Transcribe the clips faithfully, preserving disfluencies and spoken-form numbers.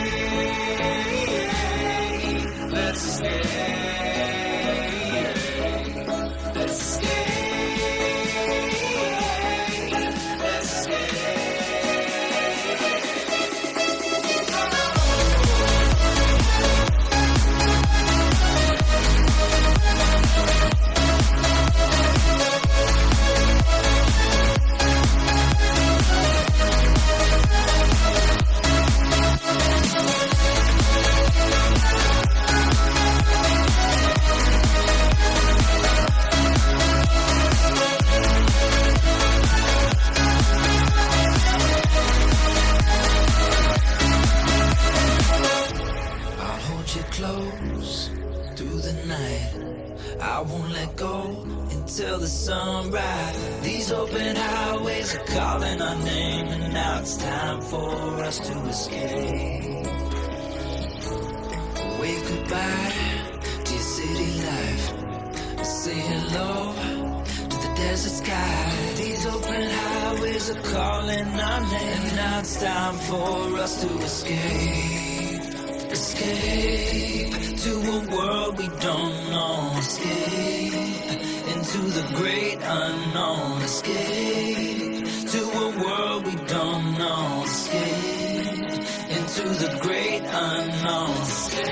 let's escape. Let's escape. I won't let go until the sunrise. These open highways are calling our name, and now it's time for us to escape. Wave goodbye to your city life. Say hello to the desert sky. These open highways are calling our name, and now it's time for us to escape. Escape to a world we don't know. Escape into the great unknown. Escape to a world we don't know. Escape into the great unknown. Escape,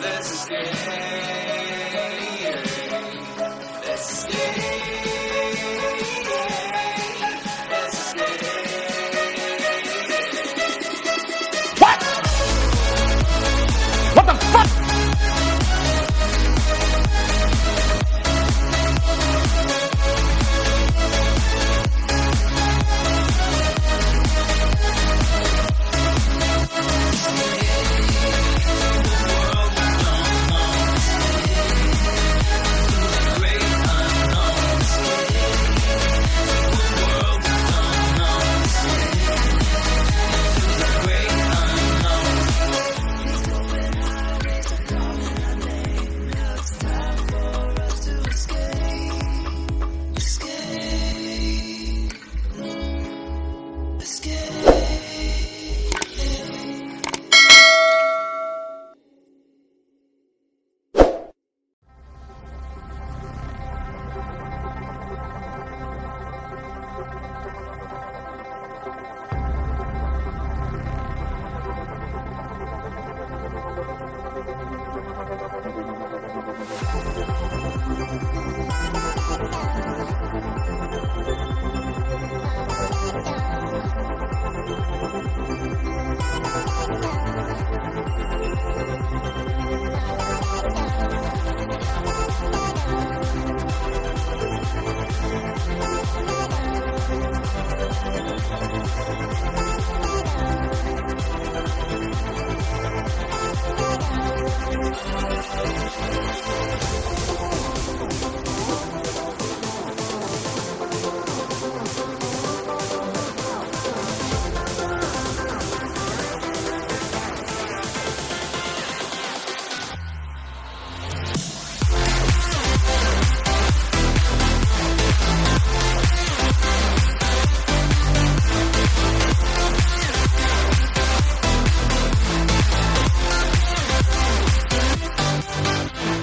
let's escape. Let's escape.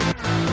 We'll be right back.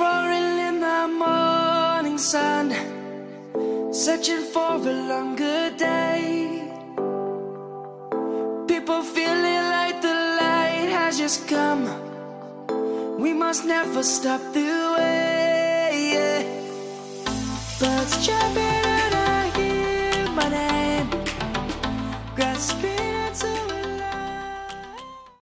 roaring in the morning sun, searching for a longer day. People feeling like the light has just come. We must never stop the way. Yeah. Birds chirping and I hear my name, grasping.